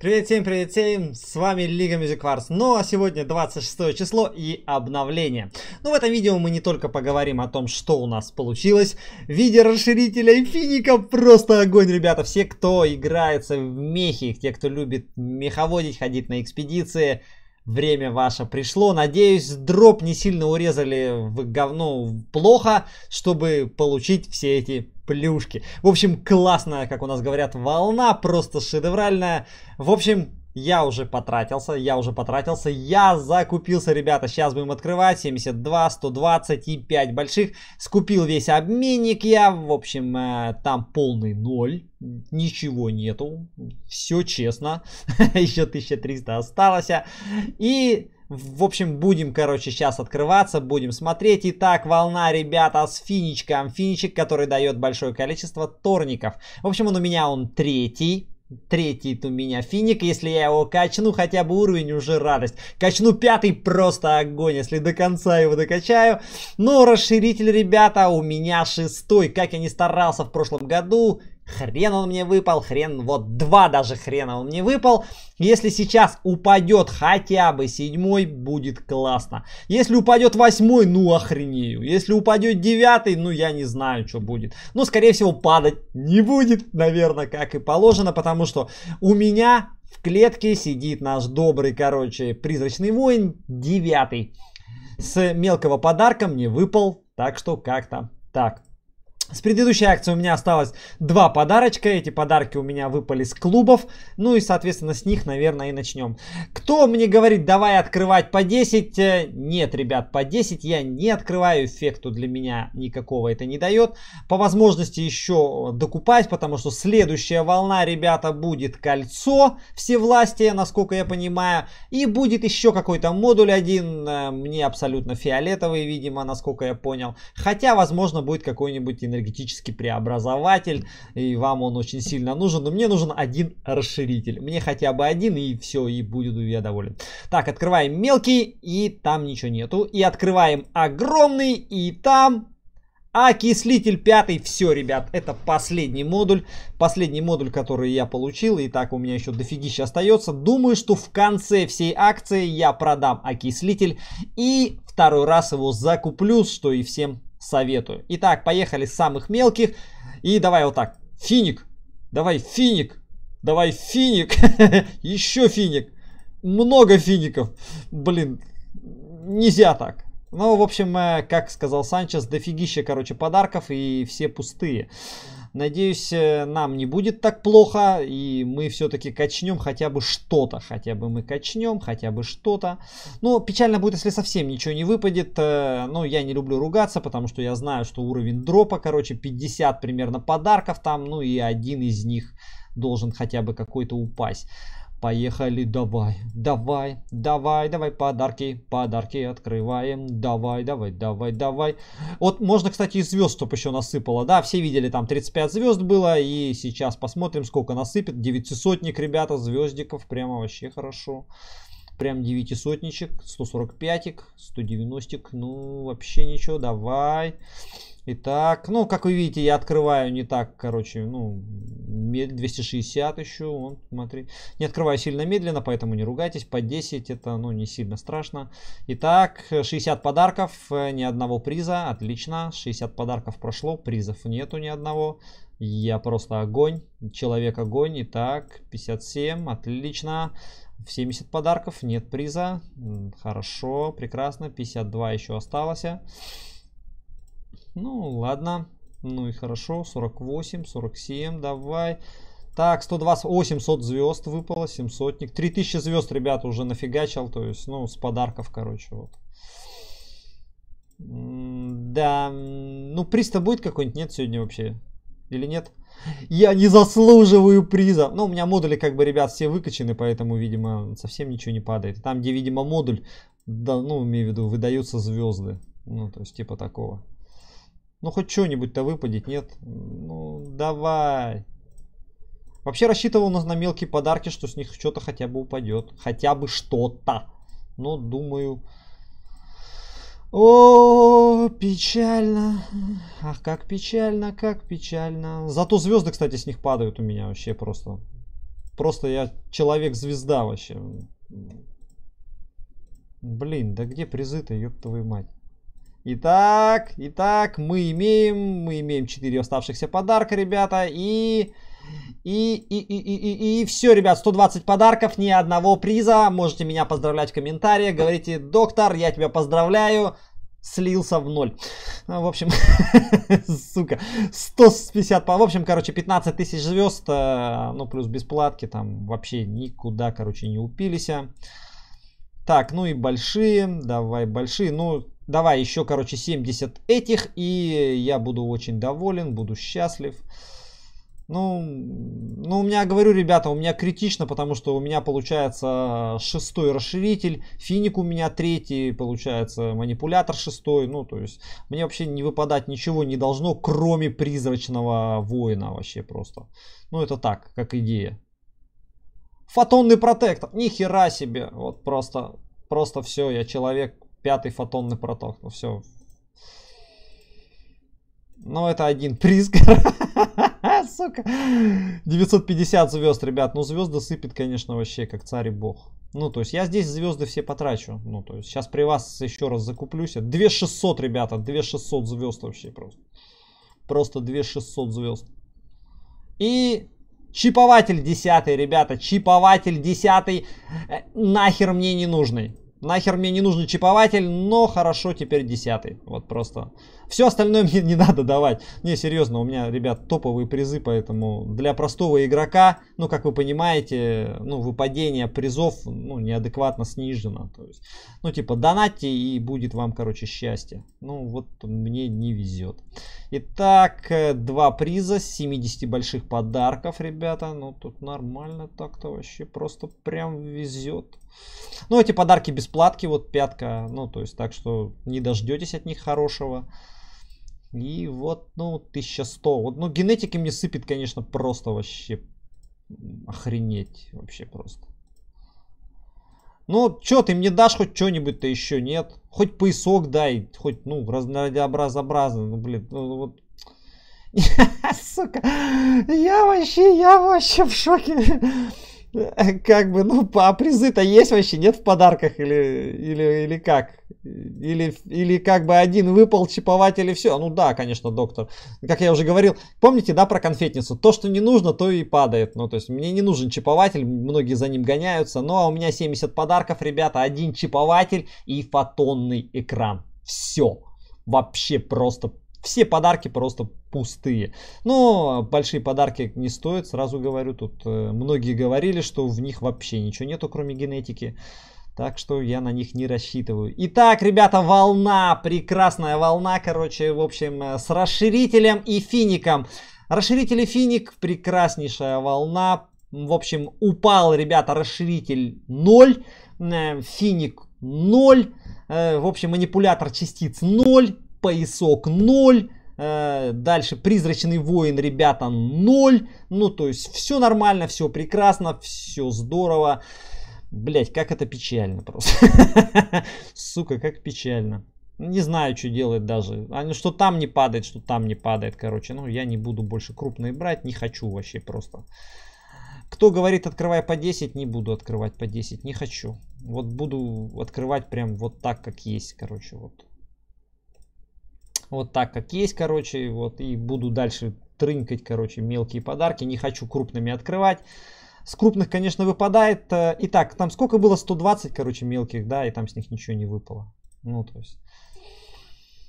Привет всем, с вами Лига Мюзикварс. Ну а сегодня 26 число и обновление. Но в этом видео мы не только поговорим о том, что у нас получилось в виде расширителя и финика. Просто огонь, ребята, все, кто играется в мехи, те, кто любит меховодить, ходить на экспедиции, время ваше пришло. Надеюсь, дроп не сильно урезали в говно плохо, чтобы получить все эти плюшки. В общем, классная, как у нас говорят, волна, просто шедевральная. В общем, я уже потратился, я закупился, ребята. Сейчас будем открывать 72, 120 и 5 больших. Скупил весь обменник я, в общем, там полный ноль. Ничего нету, все честно. Еще 1300 осталось. И... в общем, будем, короче, сейчас открываться, будем смотреть. Итак, волна, ребята, с финичком. Финичек, который дает большое количество торников. В общем, он у меня, он третий. Третий у меня финик. Если я его качну, хотя бы уровень, уже радость. Качну пятый, просто огонь, если до конца его докачаю. Но расширитель, ребята, у меня шестой. Как я не старался в прошлом году... хрен он мне выпал, хрен, вот два даже хрена он мне выпал. Если сейчас упадет хотя бы седьмой, будет классно. Если упадет восьмой, ну охренею. Если упадет девятый, ну я не знаю, что будет. Но, скорее всего, падать не будет, наверное, как и положено, потому что у меня в клетке сидит наш добрый, короче, призрачный воин, девятый. С мелкого подарка мне выпал, так что как-то так. С предыдущей акции у меня осталось два подарочка. Эти подарки у меня выпали с клубов. Ну и, соответственно, с них, наверное, и начнем. Кто мне говорит, давай открывать по 10? Нет, ребят, по 10 я не открываю. Эффекту для меня никакого это не дает. По возможности еще докупать, потому что следующая волна, ребята, будет кольцо всевластия, насколько я понимаю. И будет еще какой-то модуль один. Мне абсолютно фиолетовый, видимо, насколько я понял. Хотя, возможно, будет какой-нибудь иной энергетический преобразователь, и вам он очень сильно нужен, но мне нужен один расширитель, мне хотя бы один, и все, и буду я доволен. Так, открываем мелкий, и там ничего нету, и открываем огромный, и там окислитель пятый. Все, ребят, это последний модуль, который я получил, и так у меня еще дофигища остается. Думаю, что в конце всей акции я продам окислитель, и второй раз его закуплю, что и всем советую. Итак, поехали с самых мелких. И давай вот так. Финик. Давай финик. Давай финик. Еще финик. Много фиников. Блин, нельзя так. Ну, в общем, как сказал Санчес, дофигища, короче, подарков, и все пустые. Надеюсь, нам не будет так плохо, и мы все-таки качнем хотя бы что-то. Но печально будет, если совсем ничего не выпадет. Но я не люблю ругаться, потому что я знаю, что уровень дропа, короче, 50 примерно подарков там. Ну и один из них должен хотя бы какой-то упасть. Поехали, давай, подарки открываем, давай. Вот можно, кстати, и звезд, чтобы еще насыпало, да, все видели, там 35 звезд было, и сейчас посмотрим, сколько насыпет. 900-ник, ребята, звездиков, прямо вообще хорошо. Прям 900-ничек, 145-ик, 190-ик, ну, вообще ничего, давай. Итак, ну, как вы видите, я открываю не так, короче, ну, 260 еще, вот, смотри. Не открываю сильно медленно, поэтому не ругайтесь, по 10 это, ну, не сильно страшно. Итак, 60 подарков, ни одного приза, отлично, 60 подарков прошло, призов нету ни одного. Я просто огонь, человек-огонь. Итак, 57, отлично. 70 подарков, нет приза. Хорошо, прекрасно. 52 еще осталось. Ну, ладно. Ну и хорошо. 48, 47, давай. Так, 120, о, 700 звезд выпало, 700-ник. 3000 звезд, ребята, уже нафигачил, то есть, ну, с подарков, короче, вот. Да, ну, приз-то будет какой-нибудь? Нет сегодня вообще? Или нет? Я не заслуживаю приза. Ну, у меня модули, как бы, ребят, все выкачаны, поэтому, видимо, совсем ничего не падает. Там, где, видимо, модуль, да, ну, имею в виду, выдаются звезды. Ну, то есть, типа такого. Ну, хоть что-нибудь-то выпадет, нет? Ну, давай. Вообще рассчитывал на мелкие подарки, что с них что-то хотя бы упадет. Хотя бы что-то. Но, думаю... О, печально. Ах, как печально, как печально. Зато звезды, кстати, с них падают у меня вообще просто. Просто я человек-звезда вообще. Блин, да где призы-то, ёб твою мать. Итак, мы имеем 4 оставшихся подарка, ребята. И все, ребят, 120 подарков, ни одного приза. Можете меня поздравлять в комментариях. Говорите: доктор, я тебя поздравляю. Слился в ноль. В общем, сука, 150, в общем, короче, 15 тысяч звезд, ну, плюс бесплатки, там вообще никуда, короче, не упились. Так, ну и большие, давай большие, ну, давай еще, короче, 70 этих, и я буду очень доволен, буду счастлив. Ну, у меня, говорю, ребята, у меня критично, потому что у меня получается 6-й расширитель, финик у меня 3-й, получается манипулятор 6-й, ну, то есть мне вообще не выпадать ничего не должно, кроме призрачного воина вообще просто. Ну, это так, как идея. Фотонный протектор, нихера себе, вот просто все, я человек, 5-й фотонный протектор, ну, все. Ну, это один приз, сука. 950 звезд, ребят. Ну, звезды сыпет, конечно, вообще, как царь и бог. Ну, то есть, я здесь звезды все потрачу. Ну, то есть, сейчас при вас еще раз закуплюсь. 2600, ребята. 2600 звезд вообще просто. Просто 2600 звезд. И... чипователь 10, ребята. Чипователь 10. Нахер мне не нужный. Нахер мне не нужен чипователь, но хорошо, теперь 10. Вот просто. Все остальное мне не надо давать. Не, серьезно, у меня, ребят, топовые призы, поэтому для простого игрока, ну, как вы понимаете, ну, выпадение призов, ну, неадекватно снижено. То есть, ну, типа, донатьте, и будет вам, короче, счастье. Ну, вот мне не везет. Итак, 2 приза, 70 больших подарков, ребята. Ну, тут нормально так-то вообще, просто прям везет. Ну, эти подарки бесплатки, вот 5-ка, ну, то есть, так что не дождетесь от них хорошего. И вот, ну, 1100. Вот, ну, генетики мне сыпет, конечно, просто вообще охренеть, вообще просто. Ну, чё, ты мне дашь хоть что-нибудь-то еще, нет? Хоть поясок дай, хоть, ну, разнообразно, ну, блин, ну, вот. Сука, я вообще в шоке. Как бы, ну, а призы-то есть вообще, нет в подарках или как? Или как бы один выпал, чипователь и все? Ну да, конечно, доктор. Как я уже говорил, помните, да, про конфетницу? То, что не нужно, то и падает. Ну, то есть, мне не нужен чипователь, многие за ним гоняются. Ну, а у меня 70 подарков, ребята, 1 чипователь и фотонный экран. Все. Вообще просто... Все подарки просто пустые. Но большие подарки не стоят, сразу говорю. Тут многие говорили, что в них вообще ничего нету, кроме генетики. Так что я на них не рассчитываю. Итак, ребята, волна, прекрасная волна, короче, в общем, с расширителем и фиником. Расширитель и финик, прекраснейшая волна. В общем, упал, ребята, расширитель 0, финик 0, в общем, манипулятор частиц 0. Поясок 0, дальше призрачный воин, ребята, 0. Ну, то есть, все нормально, все прекрасно, все здорово. Блять, как это печально просто. Сука, как печально. Не знаю, что делать даже. Что там не падает, что там не падает, короче. Ну, я не буду больше крупные брать, не хочу вообще просто. Кто говорит, открывай по 10, не буду открывать по 10, не хочу. Вот буду открывать прям вот так, как есть, короче, вот. Вот так, как есть, короче, вот, и буду дальше трынкать, короче, мелкие подарки. Не хочу крупными открывать. С крупных, конечно, выпадает. Итак, там сколько было? 120, короче, мелких, да, и там с них ничего не выпало. Ну, то есть.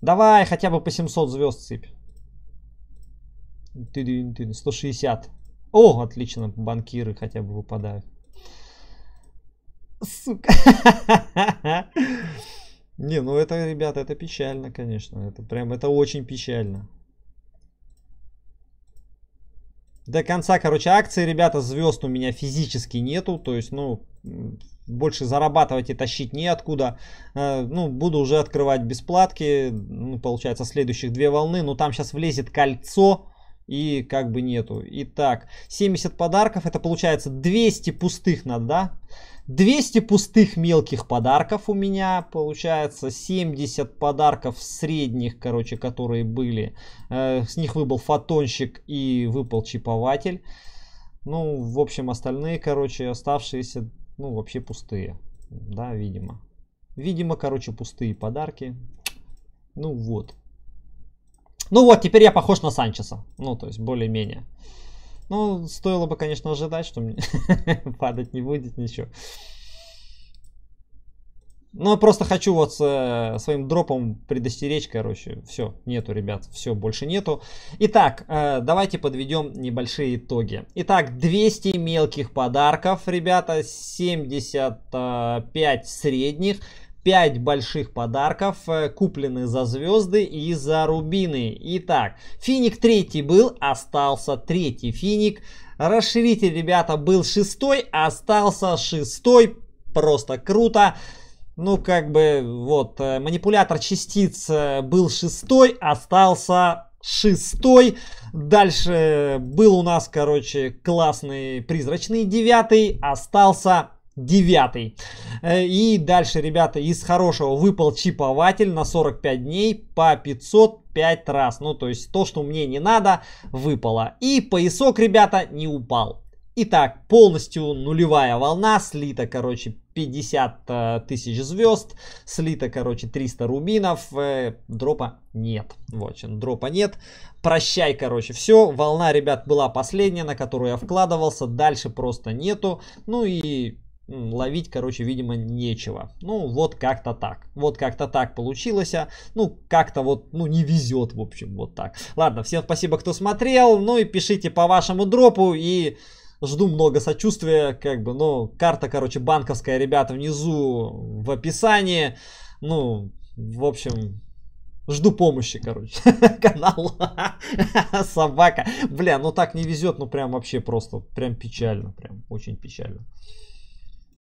Давай, хотя бы по 700 звезд сыпь. 160. О, отлично, банкиры хотя бы выпадают. Сука. Не, ну это, ребята, это печально, конечно. Это прям, это очень печально. До конца, короче, акции, ребята, звезд у меня физически нету. То есть, ну, больше зарабатывать и тащить неоткуда. Ну, буду уже открывать бесплатки. Ну, получается, следующих 2 волны. Но там сейчас влезет кольцо. И как бы нету. Итак, 70 подарков. Это получается 200 пустых надо, да? 200 пустых мелких подарков у меня получается. 70 подарков средних, короче, которые были. С них выбыл фотонщик и выпал чипователь. Ну, в общем, остальные, короче, оставшиеся, ну, вообще пустые. Да, видимо. Видимо, короче, пустые подарки. Ну, вот. Ну, вот, теперь я похож на Санчеса. Ну, то есть, более-менее. Ну, стоило бы, конечно, ожидать, что мне падать не будет ничего. Ну, я просто хочу вот своим дропом предостеречь, короче. Все, нету, ребят, все, больше нету. Итак, давайте подведем небольшие итоги. Итак, 200 мелких подарков, ребята, 75 средних, 5 больших подарков, куплены за звезды и за рубины. Итак, финик 3 был, остался 3 финик. Расширитель, ребята, был 6, остался 6. Просто круто. Ну, как бы, вот, манипулятор частиц был 6, остался 6. Дальше был у нас, короче, классный призрачный 9, остался 9. И дальше, ребята, из хорошего выпал чипователь на 45 дней по 505 раз. Ну, то есть, то, что мне не надо, выпало. И поясок, ребята, не упал. Итак, полностью нулевая волна, слита, короче, 50 тысяч звезд, слита, короче, 300 рубинов, дропа нет. Вот, дропа нет. Прощай, короче, все. Волна, ребят, была последняя, на которую я вкладывался, дальше просто нету. Ну и ловить, короче, видимо, нечего. Ну, вот как-то так. Вот как-то так получилось. Ну, как-то вот, ну, не везет, в общем, вот так. Ладно, всем спасибо, кто смотрел. Ну и пишите по вашему дропу и... Жду много сочувствия, как бы, ну, карта, короче, банковская, ребята, внизу в описании. Ну, в общем, жду помощи, короче, канал. Собака. Бля, ну так не везет, ну прям вообще просто, прям печально, прям очень печально.